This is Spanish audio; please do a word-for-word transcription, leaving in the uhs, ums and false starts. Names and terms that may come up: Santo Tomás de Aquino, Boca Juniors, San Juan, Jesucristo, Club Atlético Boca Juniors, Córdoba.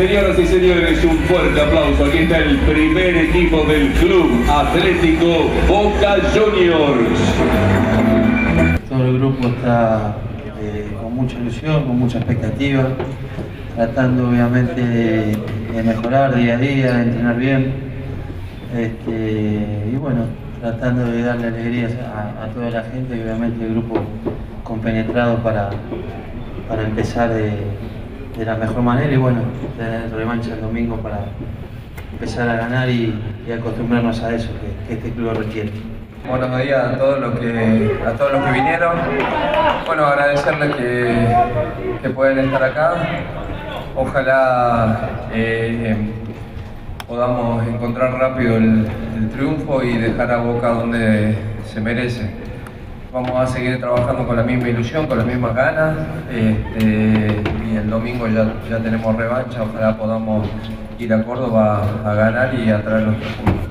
Señoras y señores, un fuerte aplauso. Aquí está el primer equipo del Club Atlético Boca Juniors. Todo el grupo está eh, con mucha ilusión, con mucha expectativa, tratando obviamente de, de mejorar día a día, de entrenar bien, este, y bueno, tratando de darle alegrías a, a toda la gente y obviamente el grupo compenetrado para, para empezar de, de la mejor manera y bueno, tener revancha el domingo para empezar a ganar y, y acostumbrarnos a eso que, que este club requiere. Buenos días a todos los que, a todos los que vinieron. Bueno, agradecerles que, que pueden estar acá. Ojalá eh, podamos encontrar rápido el, el triunfo y dejar a Boca donde se merece. Vamos a seguir trabajando con la misma ilusión, con las mismas ganas. Este, y el domingo ya, ya tenemos revancha. Ojalá podamos ir a Córdoba a ganar y a traer los tres puntos.